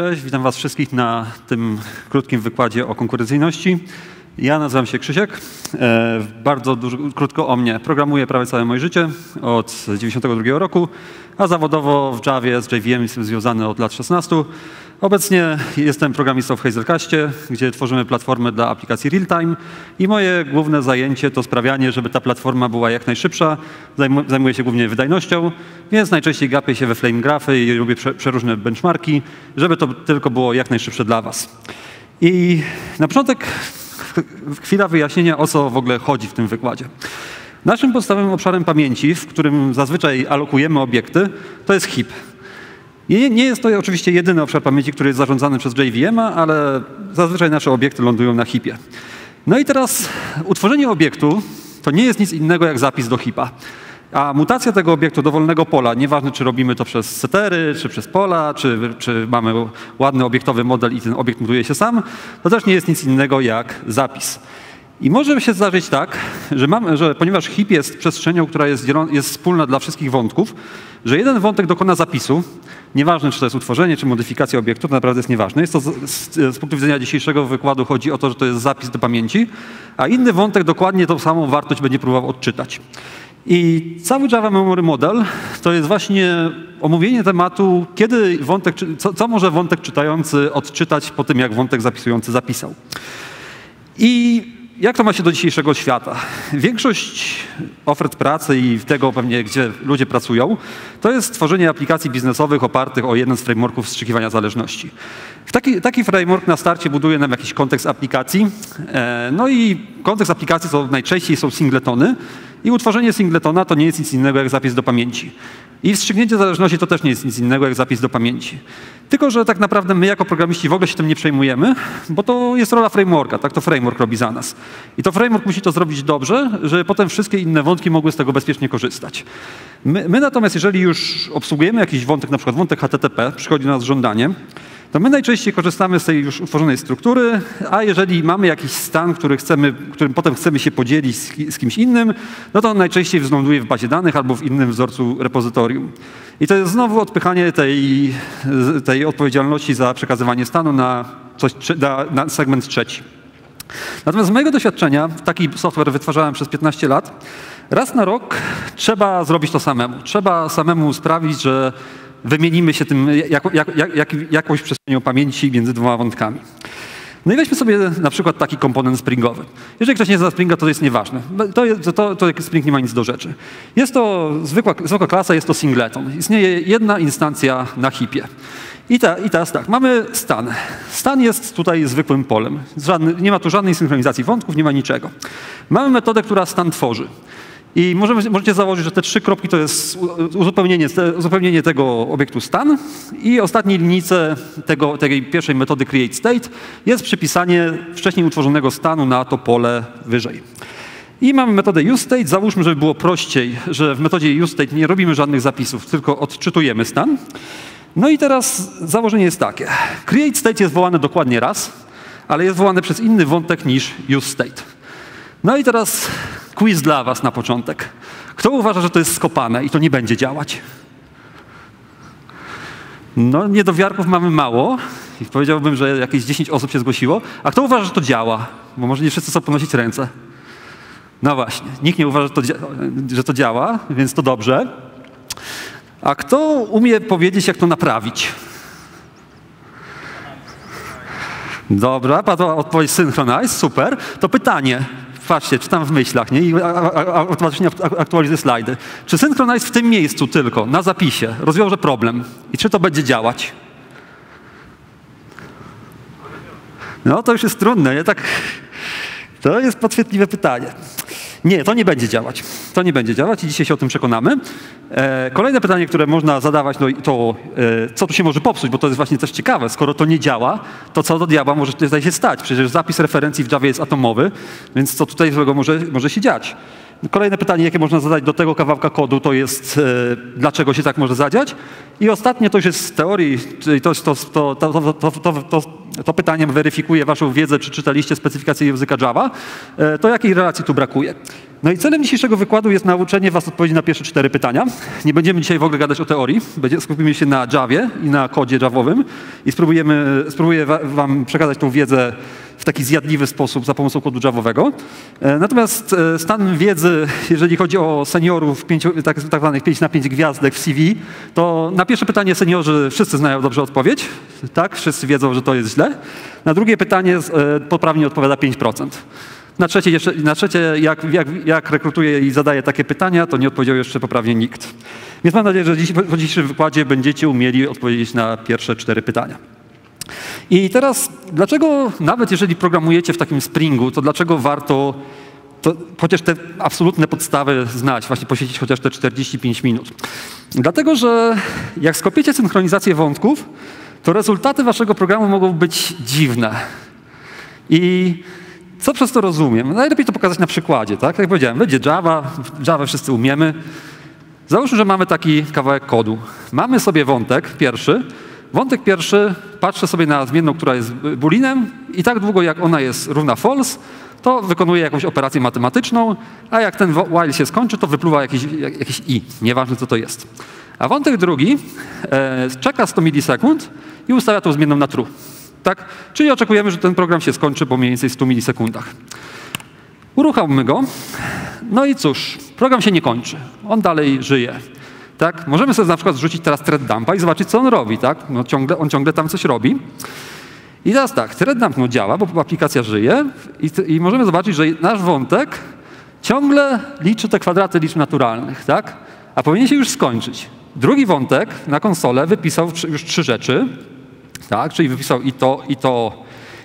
Cześć, witam was wszystkich na tym krótkim wykładzie o konkurencyjności. Ja nazywam się Krzysiek, bardzo krótko o mnie. Programuję prawie całe moje życie, od 1992 roku, a zawodowo w Javie z JVM jestem związany od lat 16. Obecnie jestem programistą w Hazelcastie, gdzie tworzymy platformę dla aplikacji real-time i moje główne zajęcie to sprawianie, żeby ta platforma była jak najszybsza. Zajmuję się głównie wydajnością, więc najczęściej gapię się we flame grafy i robię przeróżne benchmarki, żeby to tylko było jak najszybsze dla was. I na początek chwila wyjaśnienia, o co w ogóle chodzi w tym wykładzie. Naszym podstawowym obszarem pamięci, w którym zazwyczaj alokujemy obiekty, to jest HIP. I nie jest to oczywiście jedyny obszar pamięci, który jest zarządzany przez JVM, ale zazwyczaj nasze obiekty lądują na HIP-ie. No i teraz utworzenie obiektu to nie jest nic innego jak zapis do HIP-a. A mutacja tego obiektu do wolnego pola, nieważne czy robimy to przez setery, czy przez pola, czy mamy ładny obiektowy model i ten obiekt mutuje się sam, to też nie jest nic innego jak zapis. I może się zdarzyć tak, że ponieważ HIP jest przestrzenią, która jest wspólna dla wszystkich wątków, że jeden wątek dokona zapisu, nieważne czy to jest utworzenie, czy modyfikacja obiektu, to naprawdę jest nieważne. Jest to z punktu widzenia dzisiejszego wykładu chodzi o to, że to jest zapis do pamięci, a inny wątek dokładnie tą samą wartość będzie próbował odczytać. I cały Java Memory Model to jest właśnie omówienie tematu, kiedy wątek, co może wątek czytający odczytać po tym, jak wątek zapisujący zapisał. I jak to ma się do dzisiejszego świata? Większość ofert pracy i tego pewnie, gdzie ludzie pracują, to jest tworzenie aplikacji biznesowych opartych o jeden z frameworków wstrzykiwania zależności. Taki framework na starcie buduje nam jakiś kontekst aplikacji. No i kontekst aplikacji to najczęściej są singletony. I utworzenie singletona to nie jest nic innego jak zapis do pamięci. I wstrzyknięcie zależności to też nie jest nic innego jak zapis do pamięci. Tylko że tak naprawdę my jako programiści w ogóle się tym nie przejmujemy, bo to jest rola frameworka, tak to framework robi za nas. I to framework musi to zrobić dobrze, żeby potem wszystkie inne wątki mogły z tego bezpiecznie korzystać. My natomiast, jeżeli już obsługujemy jakiś wątek, na przykład wątek HTTP, przychodzi do nas żądanie, to my najczęściej korzystamy z tej już utworzonej struktury, a jeżeli mamy jakiś stan, którym potem chcemy się podzielić z kimś innym, no to on najczęściej wzląduje w bazie danych albo w innym wzorcu repozytorium. I to jest znowu odpychanie tej odpowiedzialności za przekazywanie stanu na segment trzeci. Natomiast z mojego doświadczenia, taki software wytwarzałem przez 15 lat, raz na rok trzeba zrobić to samemu. Trzeba samemu sprawić, że wymienimy się tym jakąś przestrzenią pamięci między dwoma wątkami. No i weźmy sobie na przykład taki komponent springowy. Jeżeli ktoś nie zna Springa, to jest nieważne. To Spring nie ma nic do rzeczy. Jest to zwykła klasa, jest to singleton. Istnieje jedna instancja na HIP-ie. I teraz tak, mamy stan. Stan jest tutaj zwykłym polem. Nie ma tu żadnej synchronizacji wątków, nie ma niczego. Mamy metodę, która stan tworzy. I możecie założyć, że te trzy kropki to jest uzupełnienie tego obiektu stan i ostatniej linijce tej pierwszej metody create state jest przypisanie wcześniej utworzonego stanu na to pole wyżej. I mamy metodę useState. Załóżmy, żeby było prościej, że w metodzie useState nie robimy żadnych zapisów, tylko odczytujemy stan. No i teraz założenie jest takie. Create state jest wołane dokładnie raz, ale jest wołane przez inny wątek niż useState. No i teraz quiz dla was na początek. Kto uważa, że to jest skopane i to nie będzie działać? No, niedowiarków mamy mało i powiedziałbym, że jakieś 10 osób się zgłosiło. A kto uważa, że to działa? Bo może nie wszyscy chcą podnosić ręce. No właśnie, nikt nie uważa, że to działa, więc to dobrze. A kto umie powiedzieć, jak to naprawić? Dobra, padła odpowiedź synchronize, super. To pytanie. Patrzcie, czytam w myślach, nie? I automatycznie aktualizuję slajdy. Czy synchronize w tym miejscu tylko, na zapisie, rozwiąże problem? I czy to będzie działać? No to już jest trudne, nie? Tak, to jest podchwytliwe pytanie. Nie, to nie będzie działać. To nie będzie działać i dzisiaj się o tym przekonamy. Kolejne pytanie, które można zadawać, no to co tu się może popsuć, bo to jest właśnie też ciekawe. Skoro to nie działa, to co do diabła może tutaj się stać? Przecież zapis referencji w Javie jest atomowy, więc co tutaj złego może się dziać? Kolejne pytanie, jakie można zadać do tego kawałka kodu, to jest dlaczego się tak może zadziać? I ostatnie to już jest z teorii, czyli to pytanie weryfikuje waszą wiedzę, czy czytaliście specyfikację języka Java, to jakiej relacji tu brakuje. No i celem dzisiejszego wykładu jest nauczenie was odpowiedzi na pierwsze 4 pytania. Nie będziemy dzisiaj w ogóle gadać o teorii. Skupimy się na Javie i na kodzie javowym i spróbuję wam przekazać tą wiedzę w taki zjadliwy sposób za pomocą kodu javowego. Natomiast stan wiedzy, jeżeli chodzi o seniorów tak zwanych 5 na 5 gwiazdek w CV, to na pierwsze pytanie seniorzy wszyscy znają dobrze odpowiedź. Tak, wszyscy wiedzą, że to jest źle. Na drugie pytanie poprawnie odpowiada 5%. Na trzecie, jak rekrutuję i zadaję takie pytania, to nie odpowiedział jeszcze poprawnie nikt. Więc mam nadzieję, że po dzisiejszym wykładzie będziecie umieli odpowiedzieć na pierwsze 4 pytania. I teraz, dlaczego nawet jeżeli programujecie w takim Springu, to dlaczego warto chociaż te absolutne podstawy znać, właśnie poświęcić chociaż te 45 minut? Dlatego, że jak skopiecie synchronizację wątków, to rezultaty waszego programu mogą być dziwne. I co przez to rozumiem? Najlepiej to pokazać na przykładzie, tak? Jak powiedziałem, będzie Java, Java wszyscy umiemy. Załóżmy, że mamy taki kawałek kodu. Mamy sobie wątek pierwszy. Wątek pierwszy, patrzę sobie na zmienną, która jest booleanem i tak długo jak ona jest równa false, to wykonuje jakąś operację matematyczną, a jak ten while się skończy, to wypluwa jakiś i, nieważne co to jest. A wątek drugi czeka 100 milisekund i ustawia tą zmienną na true. Tak? Czyli oczekujemy, że ten program się skończy po mniej więcej 100 milisekundach. Uruchommy go. No i cóż, program się nie kończy. On dalej żyje. Tak? Możemy sobie na przykład zrzucić teraz thread dumpa i zobaczyć, co on robi. Tak? No, on ciągle tam coś robi. I teraz tak, thread dump no, działa, bo aplikacja żyje i możemy zobaczyć, że nasz wątek ciągle liczy te kwadraty liczb naturalnych. Tak? A powinien się już skończyć. Drugi wątek na konsolę wypisał już 3 rzeczy. Tak, czyli wypisał i to, i to,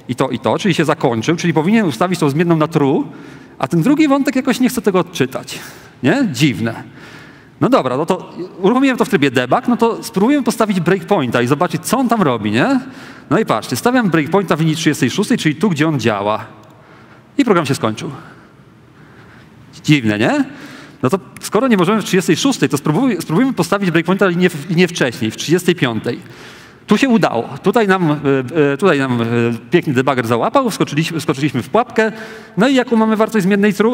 i to, i to, czyli się zakończył, czyli powinien ustawić tą zmienną na true, a ten drugi wątek jakoś nie chce tego odczytać. Nie? Dziwne. No dobra, no to uruchomiłem to w trybie debug, no to spróbujemy postawić breakpointa i zobaczyć, co on tam robi, nie? No i patrzcie, stawiam breakpointa w linii 36, czyli tu, gdzie on działa. I program się skończył. Dziwne, nie? No to skoro nie możemy w 36, to spróbujmy postawić breakpointa linię wcześniej, w 35. Tu się udało. Tutaj nam piękny debugger załapał, skoczyliśmy w pułapkę. No i jaką mamy wartość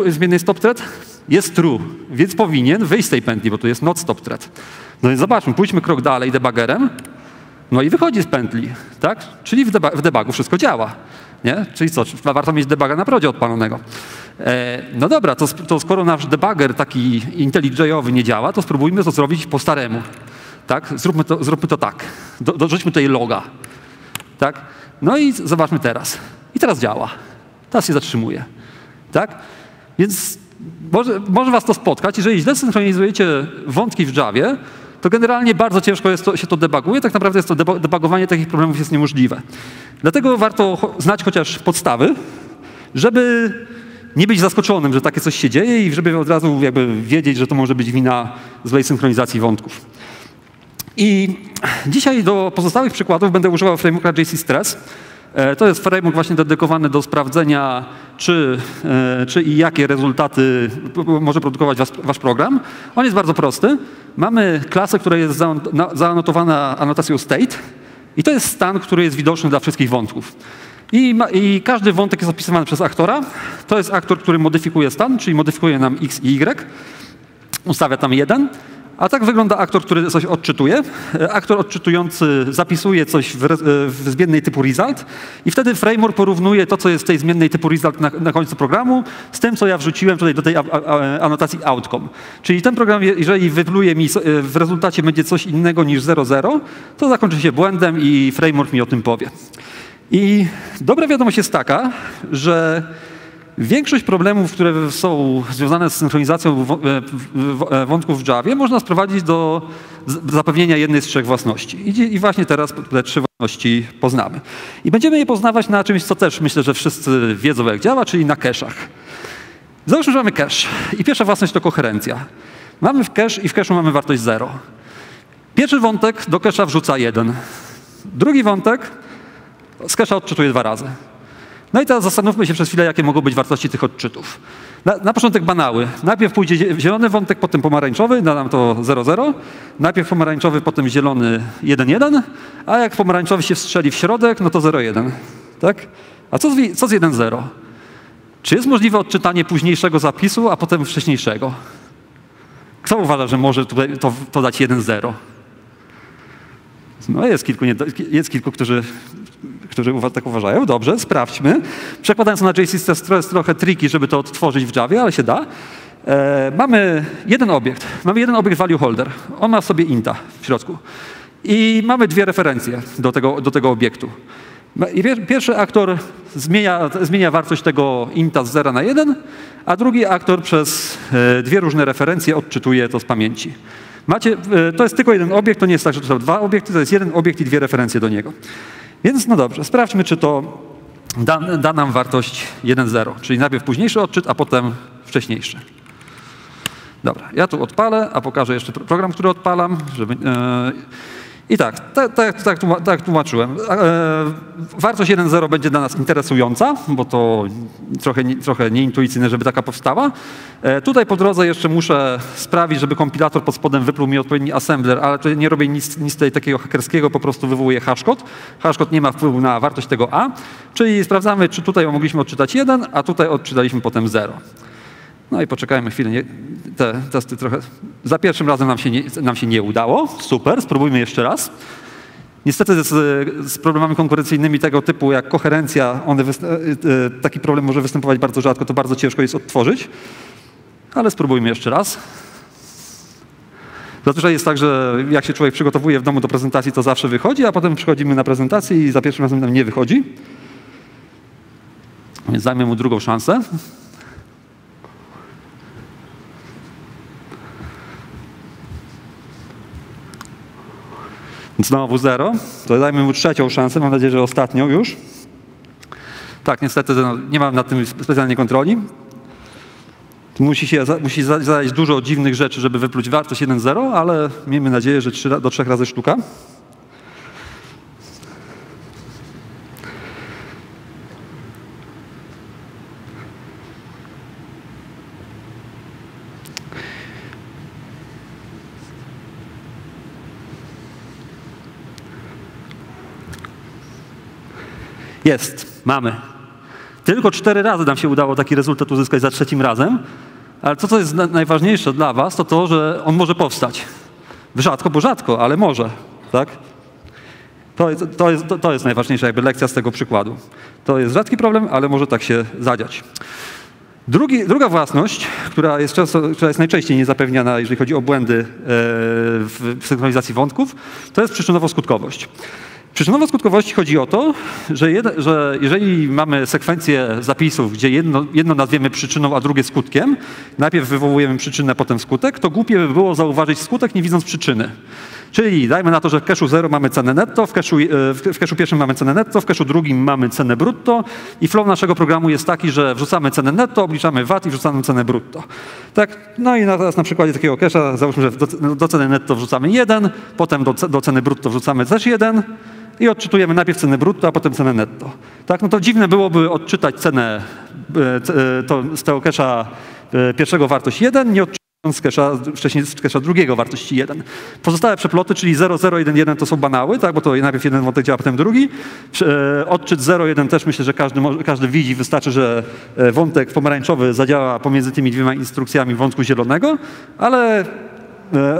zmiennej stop thread? Jest true, więc powinien wyjść z tej pętli, bo tu jest not stop thread. No więc zobaczmy, pójdźmy krok dalej debuggerem. No i wychodzi z pętli, tak? Czyli w debugu wszystko działa. Nie? Czyli co, warto mieć debuga na prodzie odpalonego. No dobra, to skoro nasz debugger taki IntelliJ-owy nie działa, to spróbujmy to zrobić po staremu. Tak? Zróbmy to tak. Dorzućmy tutaj loga. Tak? No i zobaczmy teraz. I teraz działa. Teraz się zatrzymuje. Tak? Więc może was to spotkać. Jeżeli źle synchronizujecie wątki w Javie, to generalnie bardzo ciężko się to debuguje. Tak naprawdę jest to debugowanie takich problemów jest niemożliwe. Dlatego warto znać chociaż podstawy, żeby nie być zaskoczonym, że takie coś się dzieje i żeby od razu jakby wiedzieć, że to może być wina złej synchronizacji wątków. I dzisiaj do pozostałych przykładów będę używał frameworka JCStress. To jest framework właśnie dedykowany do sprawdzenia, czy i jakie rezultaty może produkować wasz program. On jest bardzo prosty. Mamy klasę, która jest zaanotowana anotacją state i to jest stan, który jest widoczny dla wszystkich wątków. I każdy wątek jest opisywany przez aktora. To jest aktor, który modyfikuje stan, czyli modyfikuje nam x i y. Ustawia tam 1. A tak wygląda aktor, który coś odczytuje. Aktor odczytujący zapisuje coś w zmiennej typu result i wtedy framework porównuje to, co jest w tej zmiennej typu result na końcu programu z tym, co ja wrzuciłem tutaj do tej anotacji outcome. Czyli ten program, jeżeli wypluje mi w rezultacie będzie coś innego niż 0,0, to zakończy się błędem i framework mi o tym powie. I dobra wiadomość jest taka, że większość problemów, które są związane z synchronizacją wątków w Javie, można sprowadzić do zapewnienia jednej z 3 własności. I właśnie teraz te 3 własności poznamy. I będziemy je poznawać na czymś, co też myślę, że wszyscy wiedzą, jak działa, czyli na cache'ach. Załóżmy, że mamy cache. I pierwsza własność to koherencja. Mamy w cache i w cache'u mamy wartość 0. Pierwszy wątek do cache'a wrzuca 1. Drugi wątek z cache'a odczytuje 2 razy. No i teraz zastanówmy się przez chwilę, jakie mogą być wartości tych odczytów. Na początek banały. Najpierw pójdzie zielony wątek, potem pomarańczowy, da nam to 0,0. Najpierw pomarańczowy, potem zielony 1,1. A jak pomarańczowy się strzeli w środek, no to 0,1. Tak? A co z 1,0? Czy jest możliwe odczytanie późniejszego zapisu, a potem wcześniejszego? Kto uważa, że może tutaj to dać 1,0? No jest kilku, którzy tak uważają. Dobrze, sprawdźmy. Przekładając na JCStress to jest trochę triki, żeby to odtworzyć w Javie, ale się da. Mamy jeden obiekt. Mamy jeden obiekt value holder. On ma w sobie inta w środku. I mamy dwie referencje do tego obiektu. I pierwszy aktor zmienia wartość tego inta z 0 na 1, a drugi aktor przez dwie różne referencje odczytuje to z pamięci. To jest tylko jeden obiekt, to nie jest tak, że to są dwa obiekty, to jest jeden obiekt i dwie referencje do niego. Więc no dobrze, sprawdźmy, czy to da nam wartość 1,0, czyli najpierw późniejszy odczyt, a potem wcześniejszy. Dobra, ja tu odpalę, a pokażę jeszcze program, który odpalam, żeby... I tak tłumaczyłem. Wartość 1,0 będzie dla nas interesująca, bo to trochę nieintuicyjne, żeby taka powstała. Tutaj po drodze jeszcze muszę sprawić, żeby kompilator pod spodem wypluł mi odpowiedni assembler, ale tutaj nie robię nic tutaj takiego hakerskiego, po prostu wywołuję hashcode. Hashcode nie ma wpływu na wartość tego A, czyli sprawdzamy, czy tutaj mogliśmy odczytać 1, a tutaj odczytaliśmy potem 0. No i poczekajmy chwilę, te testy trochę... Za pierwszym razem nam się nie udało. Super, spróbujmy jeszcze raz. Niestety z problemami konkurencyjnymi tego typu jak koherencja, taki problem może występować bardzo rzadko, to bardzo ciężko jest odtworzyć. Ale spróbujmy jeszcze raz. Zazwyczaj jest tak, że jak się człowiek przygotowuje w domu do prezentacji, to zawsze wychodzi, a potem przychodzimy na prezentację i za pierwszym razem nam nie wychodzi. Więc dajmy mu drugą szansę. Znowu 0, to dajmy mu trzecią szansę, mam nadzieję, że ostatnią już. Tak, niestety nie mam nad tym specjalnej kontroli. Musi zadać dużo dziwnych rzeczy, żeby wypluć wartość 1,0, ale miejmy nadzieję, że do 3 razy sztuka. Jest, mamy. Tylko 4 razy nam się udało taki rezultat uzyskać za trzecim razem, ale to, co jest najważniejsze dla was, to to, że on może powstać. Rzadko, bo rzadko, ale może, tak? To jest najważniejsza jakby lekcja z tego przykładu. To jest rzadki problem, ale może tak się zadziać. Druga własność, która jest najczęściej niezapewniana, jeżeli chodzi o błędy w synchronizacji wątków, to jest przyczynowo-skutkowość. Przyczynowo-skutkowości chodzi o to, że jeżeli mamy sekwencję zapisów, gdzie jedno nazwiemy przyczyną, a drugie skutkiem, najpierw wywołujemy przyczynę, potem skutek, to głupie by było zauważyć skutek, nie widząc przyczyny. Czyli dajmy na to, że w kaszu 0 mamy cenę netto, w kaszu pierwszym mamy cenę netto, w kaszu drugim mamy cenę brutto i flow naszego programu jest taki, że wrzucamy cenę netto, obliczamy VAT i wrzucamy cenę brutto. Tak, no i teraz na przykładzie takiego kasza załóżmy, że do ceny netto wrzucamy 1, potem do ceny brutto wrzucamy też 1, i odczytujemy najpierw cenę brutto, a potem cenę netto. Tak, no to dziwne byłoby odczytać cenę z tego kasza pierwszego wartość 1, nie odczytając z kasza drugiego wartości 1. Pozostałe przeploty, czyli 0, 0, 1, 1 to są banały, tak, bo to najpierw jeden wątek działa, potem drugi. Odczyt 0, 1 też myślę, że każdy widzi, wystarczy, że wątek pomarańczowy zadziała pomiędzy tymi dwiema instrukcjami wątku zielonego, ale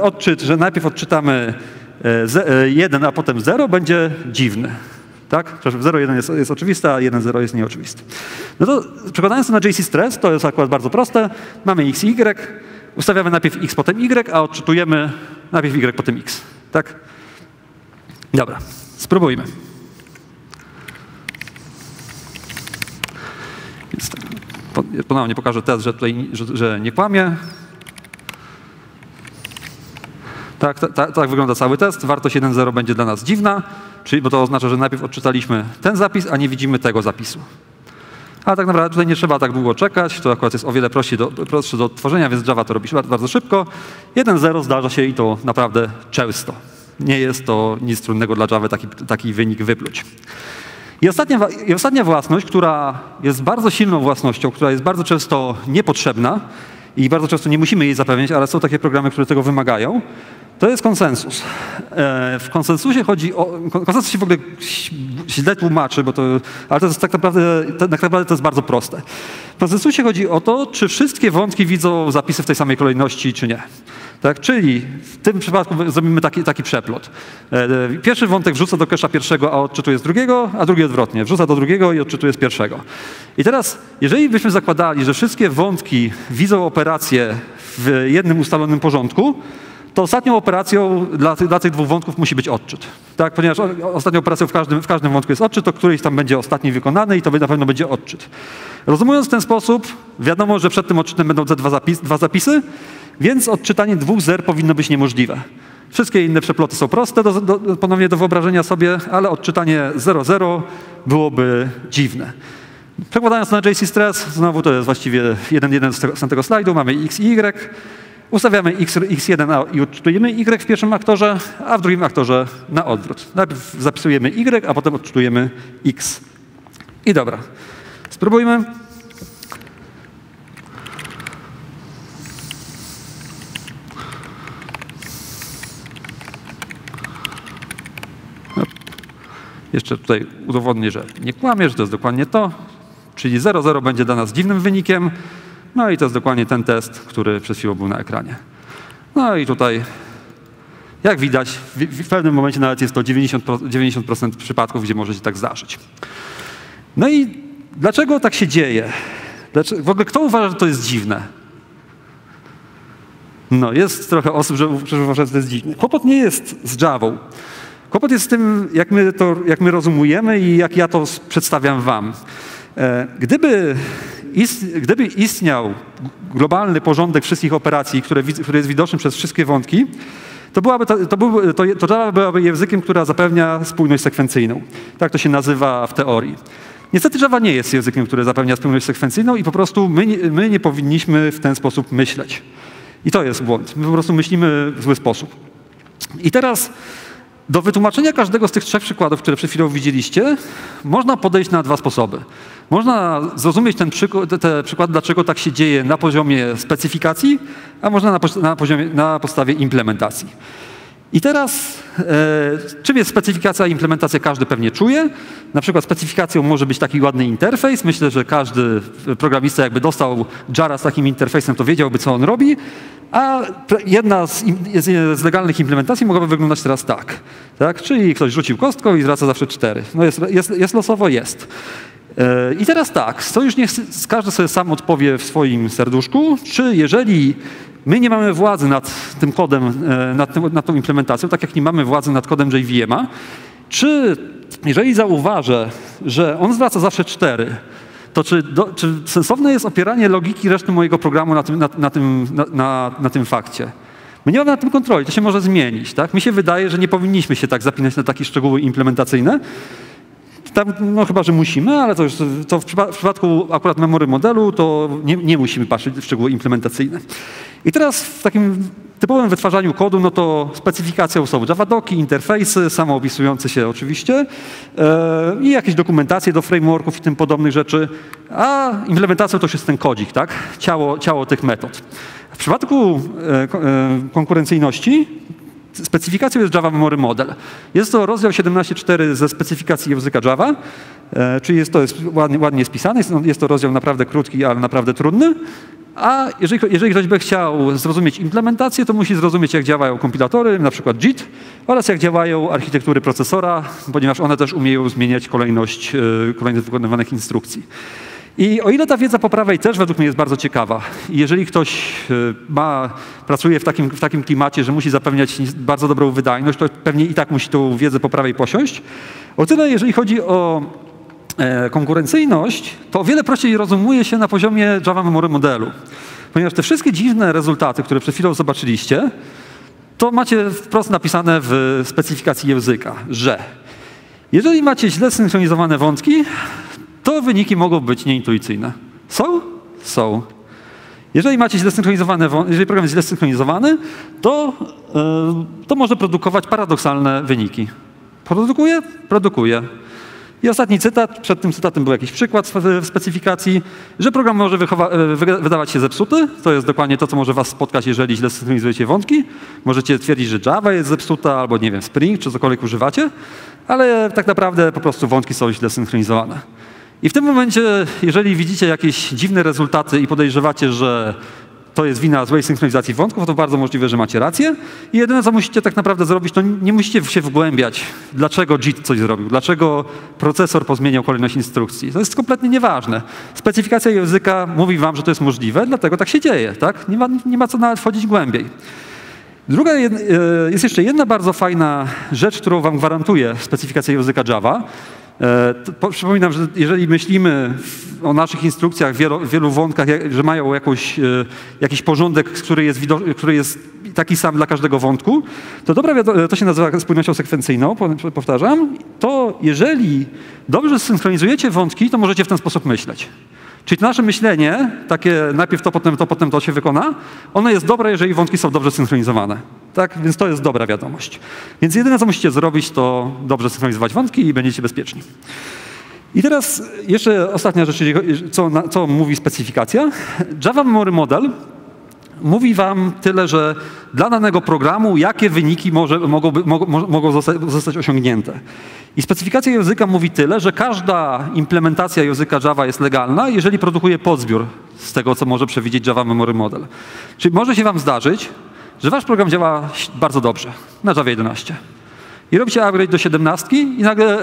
odczyt, że najpierw odczytamy 1, a potem 0 będzie dziwny. Tak? 0,1 jest oczywiste, a 1,0 jest nieoczywiste. No to przekładając to na JCStress, to jest akurat bardzo proste. Mamy x i y, ustawiamy najpierw x, potem y, a odczytujemy najpierw y, potem x. Tak? Dobra, spróbujmy. Więc tak, ponownie pokażę test, że nie kłamie. Tak wygląda cały test. Wartość 1,0 będzie dla nas dziwna, czyli bo to oznacza, że najpierw odczytaliśmy ten zapis, a nie widzimy tego zapisu. A tak naprawdę tutaj nie trzeba tak długo czekać, to akurat jest o wiele prostsze do odtworzenia, więc Java to robi bardzo szybko. 1,0 zdarza się i to naprawdę często. Nie jest to nic trudnego dla Java taki wynik wypluć. I ostatnia własność, która jest bardzo silną własnością, która jest bardzo często niepotrzebna i bardzo często nie musimy jej zapewniać, ale są takie programy, które tego wymagają, to jest konsensus. W konsensusie konsensus się w ogóle źle tłumaczy, ale to jest tak naprawdę to jest bardzo proste. W procesusie chodzi o to, czy wszystkie wątki widzą zapisy w tej samej kolejności, czy nie. Tak? Czyli w tym przypadku zrobimy taki przeplot. Pierwszy wątek wrzuca do kesza pierwszego, a odczytuje z drugiego, a drugi odwrotnie. Wrzuca do drugiego i odczytuje z pierwszego. I teraz, jeżeli byśmy zakładali, że wszystkie wątki widzą operację w jednym ustalonym porządku, to ostatnią operacją dla tych dwóch wątków musi być odczyt. Tak? Ponieważ ostatnią operacją w każdym wątku jest odczyt, to któryś tam będzie ostatni wykonany i to na pewno będzie odczyt. Rozumując w ten sposób, wiadomo, że przed tym odczytem będą te dwa zapisy, więc odczytanie dwóch zer powinno być niemożliwe. Wszystkie inne przeploty są proste ponownie do wyobrażenia sobie, ale odczytanie 0,0 byłoby dziwne. Przekładając na JCStress, znowu to jest właściwie 1,1 z tego slajdu, mamy x i y. Ustawiamy x1 i odczytujemy y w pierwszym aktorze, a w drugim aktorze na odwrót. Najpierw zapisujemy y, a potem odczytujemy x. I dobra, spróbujmy. Jeszcze tutaj udowodnię, że nie kłamię, że to jest dokładnie to. Czyli 0,0 będzie dla nas dziwnym wynikiem. No i to jest dokładnie ten test, który przed chwilą był na ekranie. No i tutaj, jak widać, w pewnym momencie nawet jest to 90% przypadków, gdzie może się tak zdarzyć. No i dlaczego tak się dzieje? W ogóle kto uważa, że to jest dziwne? No, jest trochę osób, że uważa, że to jest dziwne. Kłopot nie jest z Javą. Kłopot jest z tym, jak my rozumujemy i jak ja to przedstawiam wam. Gdyby istniał globalny porządek wszystkich operacji, który jest widoczny przez wszystkie wątki, to Java byłaby językiem, który zapewnia spójność sekwencyjną. Tak to się nazywa w teorii. Niestety Java nie jest językiem, który zapewnia spójność sekwencyjną i po prostu my nie powinniśmy w ten sposób myśleć. I to jest błąd. My po prostu myślimy w zły sposób. I teraz do wytłumaczenia każdego z tych trzech przykładów, które przed chwilą widzieliście, można podejść na dwa sposoby. Można zrozumieć ten przykład, dlaczego tak się dzieje na poziomie specyfikacji, a można na podstawie implementacji. I teraz, czym jest specyfikacja i implementacja, każdy pewnie czuje. Na przykład specyfikacją może być taki ładny interfejs. Myślę, że każdy programista jakby dostał jara z takim interfejsem, to wiedziałby, co on robi. A jedna z legalnych implementacji mogłaby wyglądać teraz tak. Czyli ktoś rzucił kostką i zwraca zawsze 4. No jest losowo, jest. I teraz tak, sojusznik każdy sobie sam odpowie w swoim serduszku, czy jeżeli my nie mamy władzy nad tym kodem, nad tą implementacją, tak jak nie mamy władzy nad kodem JVM-a, czy jeżeli zauważę, że on zwraca zawsze 4, to czy sensowne jest opieranie logiki reszty mojego programu na tym fakcie? My nie mamy nad tym kontroli, to się może zmienić. Tak? Mi się wydaje, że nie powinniśmy się tak zapinać na takie szczegóły implementacyjne. Tam, no chyba, że musimy, ale to w przypadku akurat memory modelu to nie musimy patrzeć w szczegóły implementacyjne. I teraz w takim typowym wytwarzaniu kodu, no to specyfikacją są javadoki, interfejsy, samoopisujące się oczywiście i jakieś dokumentacje do frameworków i tym podobnych rzeczy, a implementacją to już jest ten kodzik, tak? Ciało tych metod. W przypadku konkurencyjności specyfikacją jest Java Memory Model. Jest to rozdział 17.4 ze specyfikacji języka Java, czyli to jest ładnie spisane, jest to rozdział naprawdę krótki, ale naprawdę trudny. A jeżeli ktoś by chciał zrozumieć implementację, to musi zrozumieć, jak działają kompilatory, na przykład JIT, oraz jak działają architektury procesora, ponieważ one też umieją zmieniać kolejność wykonywanych instrukcji. I o ile ta wiedza po prawej też według mnie jest bardzo ciekawa, jeżeli ktoś pracuje w takim klimacie, że musi zapewniać bardzo dobrą wydajność, to pewnie i tak musi tą wiedzę po prawej posiąść, o tyle jeżeli chodzi o konkurencyjność, to o wiele prościej rozumuje się na poziomie Java Memory Modelu, ponieważ te wszystkie dziwne rezultaty, które przed chwilą zobaczyliście, to macie wprost napisane w specyfikacji języka, że jeżeli macie źle synchronizowane wątki, to wyniki mogą być nieintuicyjne. Są? Są. Jeżeli macie jeżeli program jest źle synchronizowany, to może produkować paradoksalne wyniki. Produkuje? Produkuje. I ostatni cytat, przed tym cytatem był jakiś przykład w specyfikacji, że program może wydawać się zepsuty. To jest dokładnie to, co może was spotkać, jeżeli źle synchronizujecie wątki. Możecie twierdzić, że Java jest zepsuta, albo nie wiem, Spring, czy cokolwiek używacie, ale tak naprawdę po prostu wątki są źle synchronizowane. I w tym momencie, jeżeli widzicie jakieś dziwne rezultaty i podejrzewacie, że to jest wina złej synchronizacji wątków, to bardzo możliwe, że macie rację. I jedyne, co musicie tak naprawdę zrobić, to nie musicie się wgłębiać, dlaczego JIT coś zrobił, dlaczego procesor pozmieniał kolejność instrukcji. To jest kompletnie nieważne. Specyfikacja języka mówi wam, że to jest możliwe, dlatego tak się dzieje. Tak? Nie ma co nawet wchodzić głębiej. Druga, jest jeszcze jedna bardzo fajna rzecz, którą wam gwarantuje specyfikacja języka Java. Przypominam, że jeżeli myślimy o naszych instrukcjach, wielu wątkach, że mają jakiś porządek, który jest taki sam dla każdego wątku, to to się nazywa spójnością sekwencyjną, powtarzam, to jeżeli dobrze synchronizujecie wątki, to możecie w ten sposób myśleć. Czyli to nasze myślenie, takie najpierw to, potem to się wykona, ono jest dobre, jeżeli wątki są dobrze synchronizowane. Tak? Więc to jest dobra wiadomość. Więc jedyne, co musicie zrobić, to dobrze synchronizować wątki i będziecie bezpieczni. I teraz jeszcze ostatnia rzecz, co mówi specyfikacja. Java Memory Model mówi wam tyle, że dla danego programu jakie wyniki mogą zostać osiągnięte. I specyfikacja języka mówi tyle, że każda implementacja języka Java jest legalna, jeżeli produkuje podzbiór z tego, co może przewidzieć Java Memory Model. Czyli może się wam zdarzyć, że wasz program działa bardzo dobrze na Java 11. I robicie upgrade do 17 i nagle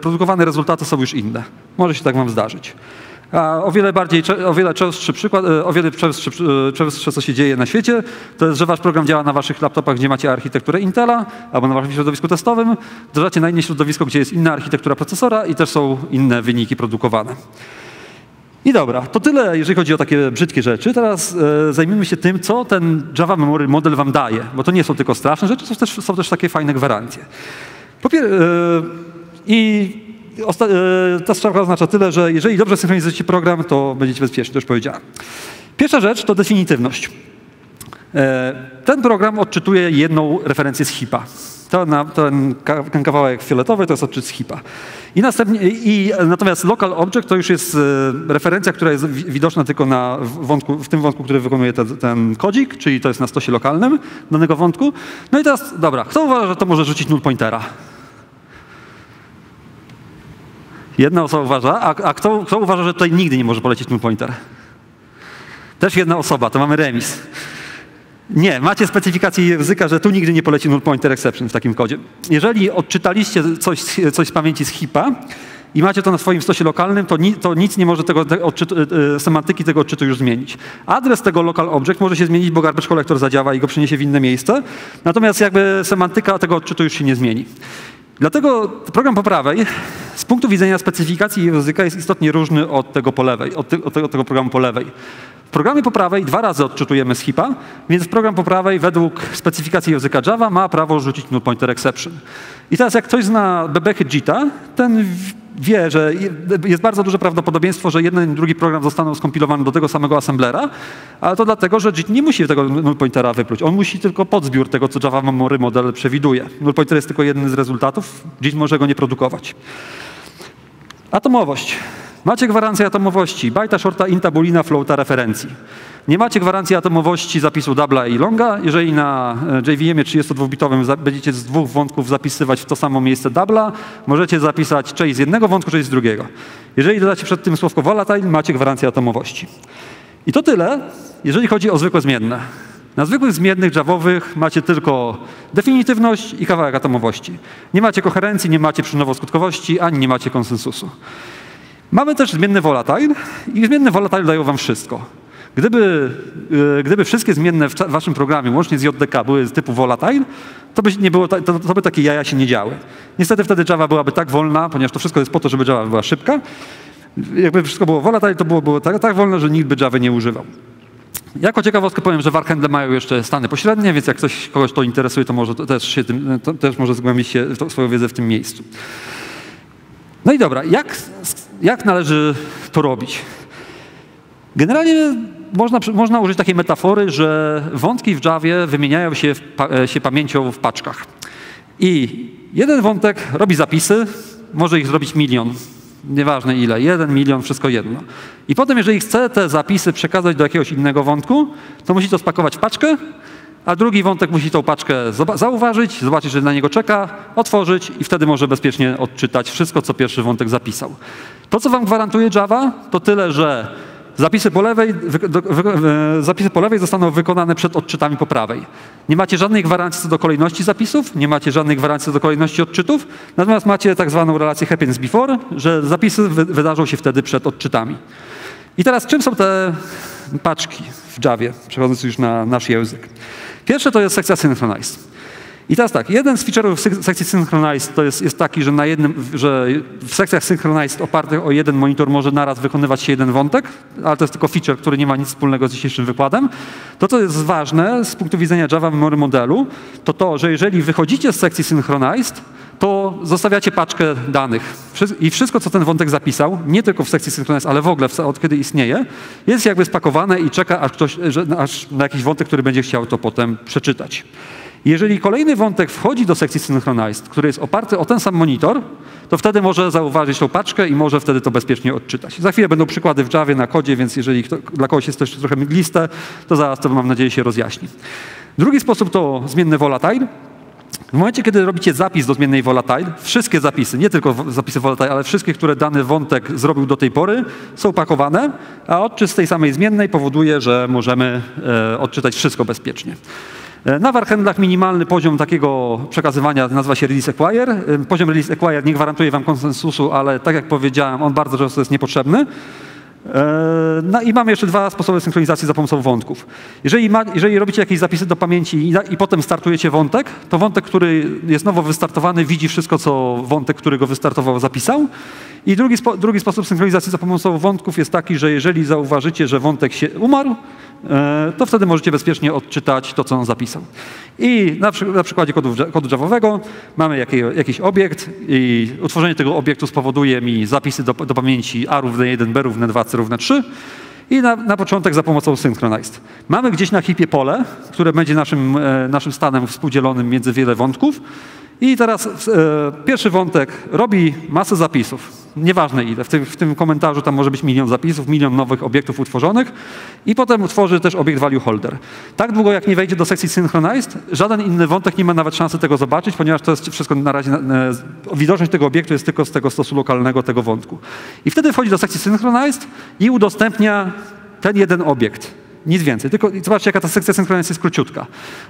produkowane rezultaty są już inne. Może się tak wam zdarzyć. A o wiele częstsze, co się dzieje na świecie, to jest, że wasz program działa na waszych laptopach, gdzie macie architekturę Intela, albo na waszym środowisku testowym, dodacie na inne środowisko, gdzie jest inna architektura procesora i też są inne wyniki produkowane. I dobra, to tyle, jeżeli chodzi o takie brzydkie rzeczy. Teraz zajmijmy się tym, co ten Java Memory Model wam daje, bo to nie są tylko straszne rzeczy, są też takie fajne gwarancje. Ta strzałka oznacza tyle, że jeżeli dobrze synchronizujecie program, to będziecie bezpieczni, to już powiedziałem. Pierwsza rzecz to definitywność. Ten program odczytuje jedną referencję z HIP-a. Ten kawałek fioletowy to jest odczyt z HIP-a. Natomiast local object to już jest referencja, która jest widoczna tylko w tym wątku, który wykonuje ten kodzik, czyli to jest na stosie lokalnym danego wątku. No i teraz, dobra, kto uważa, że to może rzucić null pointera? Jedna osoba uważa, a kto uważa, że tutaj nigdy nie może polecieć null pointer? Też jedna osoba, to mamy remis. Nie, macie specyfikację języka, że tu nigdy nie poleci null pointer exception w takim kodzie. Jeżeli odczytaliście coś z pamięci z HIP-a i macie to na swoim stosie lokalnym, to nic nie może semantyki tego odczytu już zmienić. Adres tego local object może się zmienić, bo garbage collector zadziała i go przeniesie w inne miejsce, natomiast jakby semantyka tego odczytu już się nie zmieni. Dlatego program po prawej z punktu widzenia specyfikacji języka jest istotnie różny od tego programu po lewej. W programie po prawej 2 razy odczytujemy z HIP-a, więc program po prawej według specyfikacji języka Java ma prawo rzucić null pointer exception. I teraz jak ktoś zna bebechy JIT-a, ten wie, że jest bardzo duże prawdopodobieństwo, że jeden i drugi program zostaną skompilowane do tego samego assemblera, ale to dlatego, że JIT nie musi tego null pointera wypluć. On musi tylko podzbiór tego, co Java Memory Model przewiduje. Null pointer jest tylko jeden z rezultatów, JIT może go nie produkować. Atomowość. Macie gwarancję atomowości bajta, shorta, inta, bulina, floata, referencji. Nie macie gwarancji atomowości zapisu doubla i longa. Jeżeli na JVM-ie 32-bitowym będziecie z 2 wątków zapisywać w to samo miejsce doubla, możecie zapisać część z jednego wątku, część z drugiego. Jeżeli dodacie przed tym słówko volatile, macie gwarancję atomowości. I to tyle, jeżeli chodzi o zwykłe zmienne. Na zwykłych zmiennych javowych macie tylko definitywność i kawałek atomowości. Nie macie koherencji, nie macie przyczynowo-skutkowości, ani nie macie konsensusu. Mamy też zmienny volatile i zmienny volatile dają wam wszystko. Gdyby wszystkie zmienne w waszym programie, łącznie z JDK, były z typu volatile, to by takie jaja się nie działy. Niestety wtedy Java byłaby tak wolna, ponieważ to wszystko jest po to, żeby Java była szybka. Jakby wszystko było volatile, to byłoby tak wolne, że nikt by Java nie używał. Jako ciekawostkę powiem, że VarHandle mają jeszcze stany pośrednie, więc jak kogoś to interesuje, to może też może zgłębić się swoją wiedzę w tym miejscu. No i dobra, jak należy to robić? Generalnie można użyć takiej metafory, że wątki w Javie wymieniają się pamięcią w paczkach. I jeden wątek robi zapisy, może ich zrobić 1 milion, nieważne ile, 1 milion, wszystko jedno. I potem, jeżeli chce te zapisy przekazać do jakiegoś innego wątku, to musi to spakować w paczkę a drugi wątek musi tą paczkę zauważyć, zobaczyć, że na niego czeka, otworzyć i wtedy może bezpiecznie odczytać wszystko, co pierwszy wątek zapisał. To, co wam gwarantuje Java, to tyle, że zapisy po lewej zostaną wykonane przed odczytami po prawej. Nie macie żadnej gwarancji co do kolejności zapisów, nie macie żadnej gwarancji co do kolejności odczytów, natomiast macie tak zwaną relację happens before, że zapisy wydarzą się wtedy przed odczytami. I teraz czym są te paczki w Javie, przechodząc już na nasz język? Pierwsze to jest sekcja synchronize. I teraz tak, jeden z feature'ów sekcji synchronize to jest taki, że, w sekcjach synchronize opartych o jeden monitor może naraz wykonywać się jeden wątek, ale to jest tylko feature, który nie ma nic wspólnego z dzisiejszym wykładem. To, co jest ważne z punktu widzenia Java Memory Modelu, to to, że jeżeli wychodzicie z sekcji synchronize, to zostawiacie paczkę danych i wszystko, co ten wątek zapisał, nie tylko w sekcji synchronize, ale w ogóle od kiedy istnieje, jest jakby spakowane i czeka, aż na jakiś wątek, który będzie chciał to potem przeczytać. Jeżeli kolejny wątek wchodzi do sekcji synchronized, który jest oparty o ten sam monitor, to wtedy może zauważyć tą paczkę i może wtedy to bezpiecznie odczytać. Za chwilę będą przykłady w Javie na kodzie, więc jeżeli dla kogoś jest to jeszcze trochę mgliste, to zaraz to, mam nadzieję, się rozjaśni. Drugi sposób to zmienny volatile. W momencie, kiedy robicie zapis do zmiennej volatile, wszystkie zapisy, nie tylko zapisy volatile, ale wszystkie, które dany wątek zrobił do tej pory, są pakowane, a odczyt z tej samej zmiennej powoduje, że możemy odczytać wszystko bezpiecznie. Na VarHandlach minimalny poziom takiego przekazywania nazywa się release acquire. Poziom release acquire nie gwarantuje wam konsensusu, ale tak jak powiedziałem, on bardzo często jest niepotrzebny. No i mamy jeszcze dwa sposoby synchronizacji za pomocą wątków. Jeżeli robicie jakieś zapisy do pamięci i potem startujecie wątek, to wątek, który jest nowo wystartowany, widzi wszystko, co wątek, który go wystartował, zapisał. I drugi sposób synchronizacji za pomocą wątków jest taki, że jeżeli zauważycie, że wątek się umarł, to wtedy możecie bezpiecznie odczytać to, co on zapisał. I na przykładzie kodu javowego mamy jakiś obiekt i utworzenie tego obiektu spowoduje mi zapisy do pamięci a równe 1, b równe 2, c równe 3 i na początek za pomocą synchronized. Mamy gdzieś na HIP-ie pole, które będzie naszym stanem współdzielonym między wiele wątków i teraz pierwszy wątek robi masę zapisów. Nieważne ile, w tym komentarzu tam może być 1 000 000 zapisów, 1 000 000 nowych obiektów utworzonych i potem utworzy też obiekt value holder. Tak długo jak nie wejdzie do sekcji synchronized, żaden inny wątek nie ma nawet szansy tego zobaczyć, ponieważ to jest wszystko na razie, widoczność tego obiektu jest tylko z tego stosu lokalnego tego wątku. I wtedy wchodzi do sekcji synchronized i udostępnia ten jeden obiekt. Nic więcej. Tylko zobaczcie, jaka ta sekcja synchronizacji jest króciutka.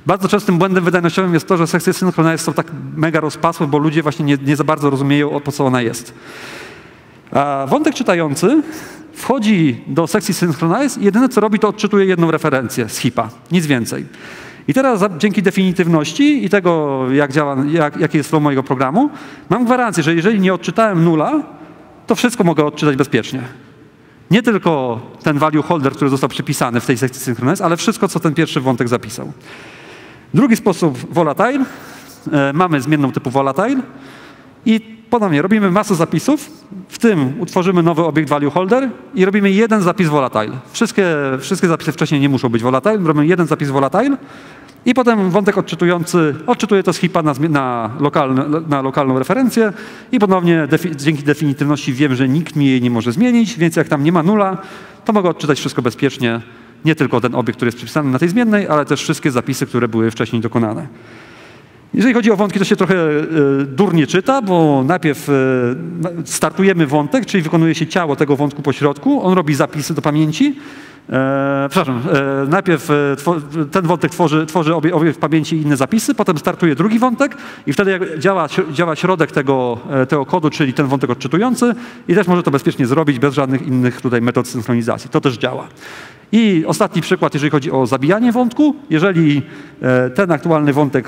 Bardzo częstym błędem wydajnościowym jest to, że sekcje synchronizacji są tak mega rozpasłe, bo ludzie właśnie nie za bardzo rozumieją, po co ona jest. A wątek czytający wchodzi do sekcji synchronize i jedyne, co robi, to odczytuje jedną referencję z HIP-a, nic więcej. I teraz dzięki definitywności i tego, jak działa, jaki jest flow mojego programu, mam gwarancję, że jeżeli nie odczytałem nula, to wszystko mogę odczytać bezpiecznie. Nie tylko ten value holder, który został przypisany w tej sekcji synchronize, ale wszystko, co ten pierwszy wątek zapisał. Drugi sposób, volatile. Mamy zmienną typu volatile i ponownie robimy masę zapisów, w tym utworzymy nowy obiekt value holder i robimy jeden zapis volatile. Wszystkie zapisy wcześniej nie muszą być volatile, robimy jeden zapis volatile i potem wątek odczytujący odczytuje to z HIP-a na lokalną referencję i ponownie dzięki definitywności wiem, że nikt mi jej nie może zmienić, więc jak tam nie ma nula, to mogę odczytać wszystko bezpiecznie, nie tylko ten obiekt, który jest przypisany na tej zmiennej, ale też wszystkie zapisy, które były wcześniej dokonane. Jeżeli chodzi o wątki, to się trochę durnie czyta, bo najpierw startujemy wątek, czyli wykonuje się ciało tego wątku po środku, on robi zapisy do pamięci. Najpierw ten wątek tworzy obiekt w pamięci i inne zapisy, potem startuje drugi wątek i wtedy jak działa środek tego kodu, czyli ten wątek odczytujący i też może to bezpiecznie zrobić bez żadnych innych tutaj metod synchronizacji. To też działa. I ostatni przykład, jeżeli chodzi o zabijanie wątku. Jeżeli ten aktualny wątek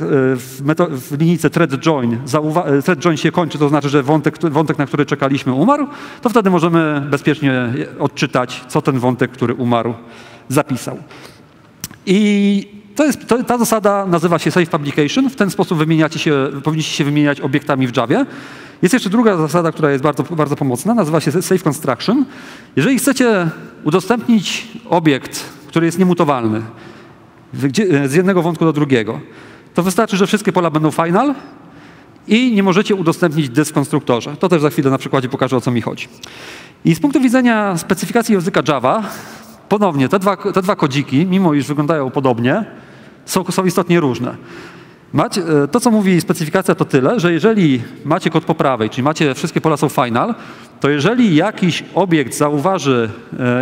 w linijce thread join się kończy, to znaczy, że wątek, na który czekaliśmy, umarł, to wtedy możemy bezpiecznie odczytać, co ten wątek, który umarł, zapisał. I ta zasada nazywa się safe publication. W ten sposób powinniście się wymieniać obiektami w Javie. Jest jeszcze druga zasada, która jest bardzo, bardzo pomocna, nazywa się safe construction. Jeżeli chcecie udostępnić obiekt, który jest niemutowalny z jednego wątku do drugiego, to wystarczy, że wszystkie pola będą final i nie możecie udostępnić disk w konstruktorze. To też za chwilę na przykładzie pokażę, o co mi chodzi. I z punktu widzenia specyfikacji języka Java, ponownie te dwa kodziki, mimo iż wyglądają podobnie, są istotnie różne. To, co mówi specyfikacja, to tyle, że jeżeli macie kod po prawej, czyli macie wszystkie pola są final, to jeżeli jakiś obiekt zauważy,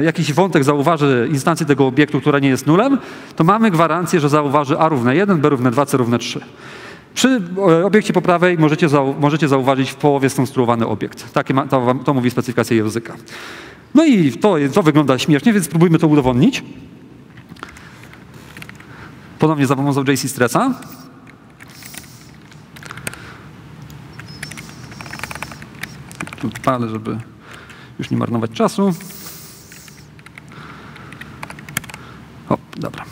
jakiś wątek zauważy instancję tego obiektu, która nie jest nulem, to mamy gwarancję, że zauważy a równe 1, b równe 2, c równe 3. Przy obiekcie po prawej możecie zauważyć w połowie skonstruowany obiekt. To mówi specyfikacja języka. No i to wygląda śmiesznie, więc spróbujmy to udowodnić. Ponownie za pomocą JCStressa. Ale żeby już nie marnować czasu. O, dobra.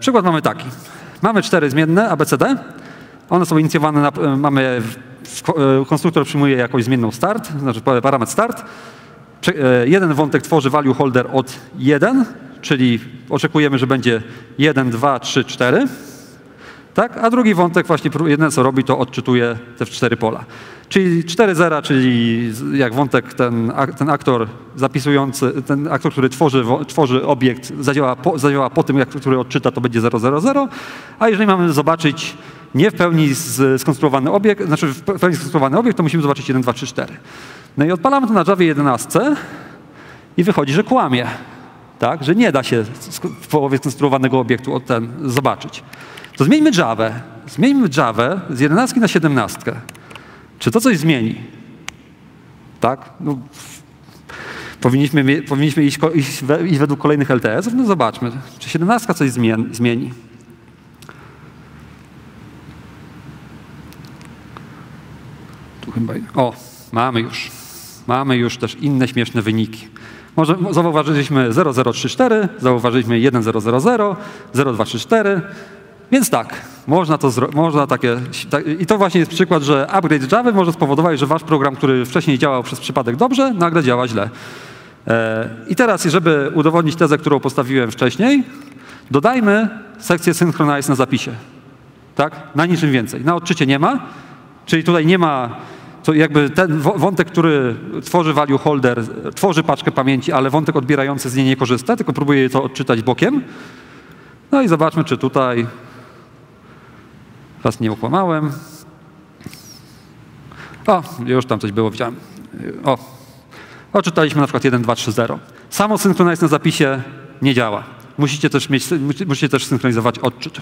Przykład mamy taki. Mamy 4 zmienne ABCD. One są inicjowane, konstruktor przyjmuje jakąś zmienną start, znaczy parametr start. Jeden wątek tworzy value holder od 1, czyli oczekujemy, że będzie 1, 2, 3, 4. Tak? A drugi wątek właśnie jedyne co robi, to odczytuje te 4 pola. Czyli 4 zera, czyli jak wątek ten aktor, który tworzy obiekt, zadziała po tym, który odczyta, to będzie 0, 0, 0. A jeżeli mamy zobaczyć nie w pełni skonstruowany obiekt, znaczy w pełni skonstruowany obiekt, to musimy zobaczyć 1, 2, 3, 4. No i odpalamy to na Javie 11 i wychodzi, że kłamie. Tak? Że nie da się w połowie skonstruowanego obiektu zobaczyć. To zmieńmy Javę. Zmieńmy Javę z 11 na 17. Czy to coś zmieni? Tak? No, powinniśmy iść według kolejnych LTS-ów? No zobaczmy, czy 17 coś zmieni. Tu chyba... O, mamy już też inne śmieszne wyniki. Może zauważyliśmy 0034, zauważyliśmy 1000, 0234. Więc tak, i to właśnie jest przykład, że upgrade Java może spowodować, że wasz program, który wcześniej działał przez przypadek dobrze, nagle działa źle. I teraz, żeby udowodnić tezę, którą postawiłem wcześniej, dodajmy sekcję synchronize na zapisie. Tak? Na niczym więcej. Na odczycie nie ma, czyli tutaj nie ma, to jakby ten wątek, który tworzy value holder, tworzy paczkę pamięci, ale wątek odbierający z niej nie korzysta, tylko próbuje to odczytać bokiem. No i zobaczmy, czy tutaj... Was nie okłamałem. O, już tam coś było, widziałem. O, odczytaliśmy na przykład 1, 2, 3, 0. Samo synchronizacja na zapisie nie działa. Musicie też synchronizować odczyt.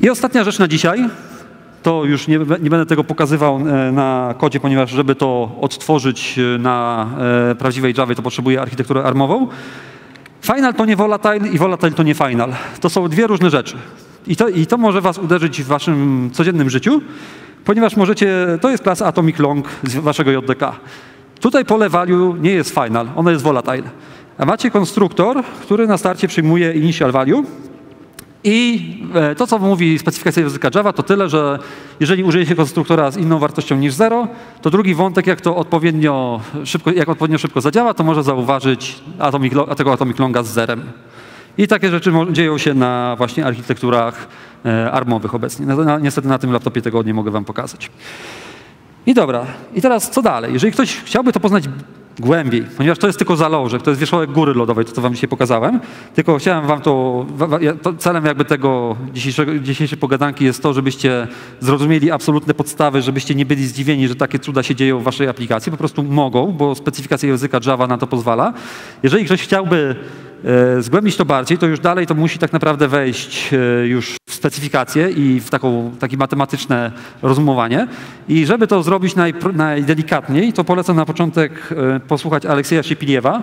I ostatnia rzecz na dzisiaj. To już nie będę tego pokazywał na kodzie, ponieważ żeby to odtworzyć na prawdziwej Javie, to potrzebuję architekturę armową. Final to nie volatile i volatile to nie final. To są dwie różne rzeczy. I to może was uderzyć w waszym codziennym życiu, ponieważ to jest klasa Atomic Long z waszego JDK. Tutaj pole value nie jest final, ono jest volatile. A macie konstruktor, który na starcie przyjmuje initial value i to, co mówi specyfikacja języka Java, to tyle, że jeżeli użyjecie konstruktora z inną wartością niż 0, to drugi wątek, jak odpowiednio szybko zadziała, to może zauważyć tego Atomic Longa z zerem. I takie rzeczy dzieją się na właśnie architekturach armowych obecnie. Niestety na tym laptopie tego nie mogę wam pokazać. I dobra, i teraz co dalej? Jeżeli ktoś chciałby to poznać głębiej, ponieważ to jest tylko zalążek, to jest wierzchołek góry lodowej, to co wam dzisiaj pokazałem, tylko chciałem wam celem jakby tego dzisiejszej pogadanki jest to, żebyście zrozumieli absolutne podstawy, żebyście nie byli zdziwieni, że takie cuda się dzieją w waszej aplikacji, po prostu mogą, bo specyfikacja języka Java na to pozwala. Jeżeli ktoś chciałby zgłębić to bardziej, to już dalej to musi tak naprawdę wejść już w specyfikację i w takie matematyczne rozumowanie. I żeby to zrobić najdelikatniej, to polecam na początek posłuchać Aleksieja Szipilewa.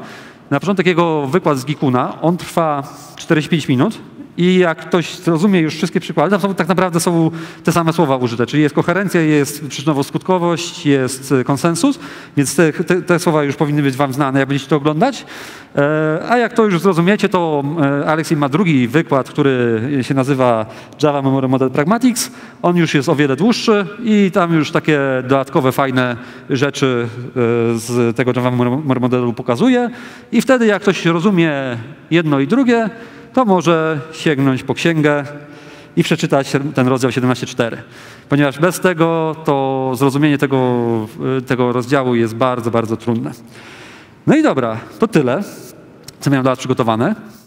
Na początek jego wykład z Gikuna, on trwa 45 minut i jak ktoś rozumie już wszystkie przykłady, to tak naprawdę są te same słowa użyte, czyli jest koherencja, jest przyczynowo-skutkowość, jest konsensus, więc te słowa już powinny być wam znane, jak będziecie to oglądać. A jak to już zrozumiecie, to Aleksiej ma drugi wykład, który się nazywa Java Memory Model Pragmatics. On już jest o wiele dłuższy i tam już takie dodatkowe, fajne rzeczy z tego Java Memory Modelu pokazuje. I wtedy jak ktoś rozumie jedno i drugie, to może sięgnąć po księgę i przeczytać ten rozdział 17.4. Ponieważ bez tego to zrozumienie tego rozdziału jest bardzo, bardzo trudne. No i dobra, to tyle, co miałem dla was przygotowane.